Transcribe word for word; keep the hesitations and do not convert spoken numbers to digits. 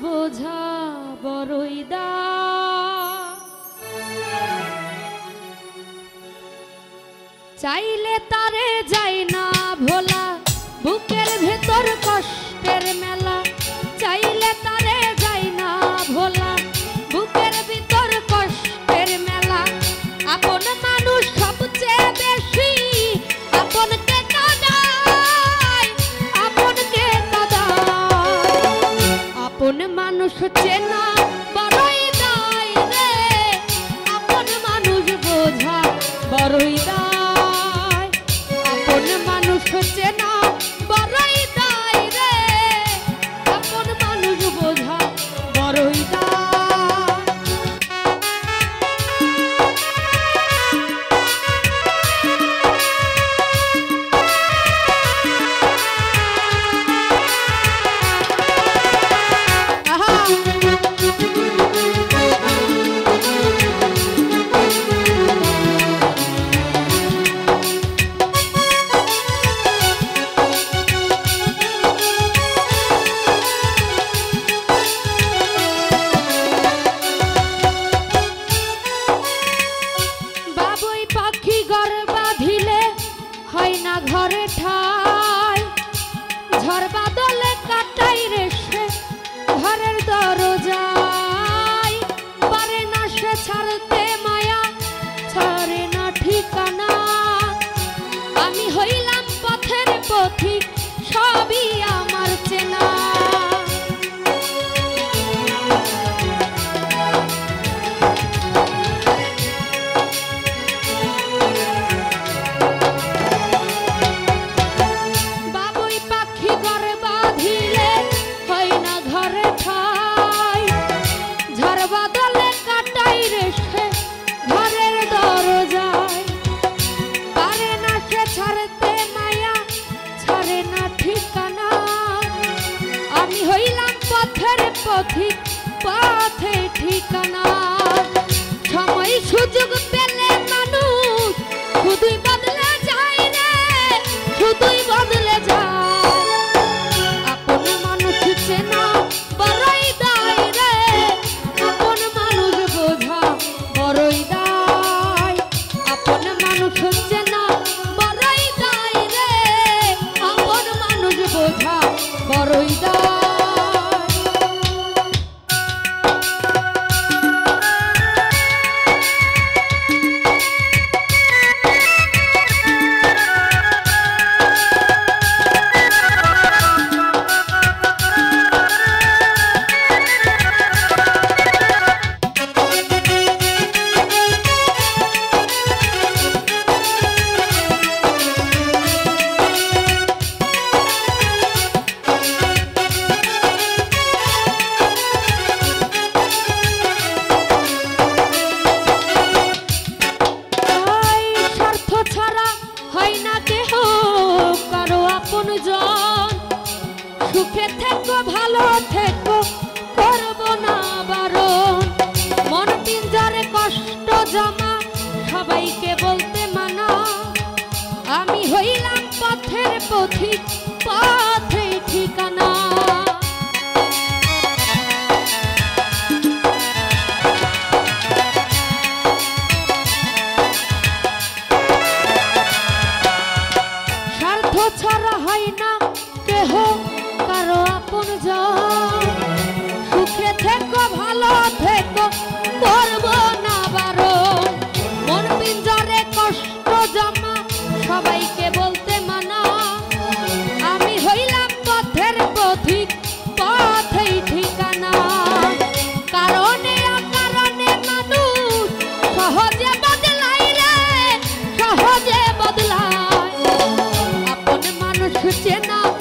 बोझा बड़ई दाम चाइले तारे जाए ना भोला बुकेर भेतर कष्टेर मेला चाइले तारे जाए ना भोला बुकेर भेतर कष्टेर मेला आपन मानुष सबचेये बेशी आपन के ना दाय आपन के ना दाय आपन मानुष चेना बड़ई दाय रे आपन मानुष बोझा बड़ई दाय चेना बड़ई दाय रे अपन मानुष बोझा बड़ई दाय चेना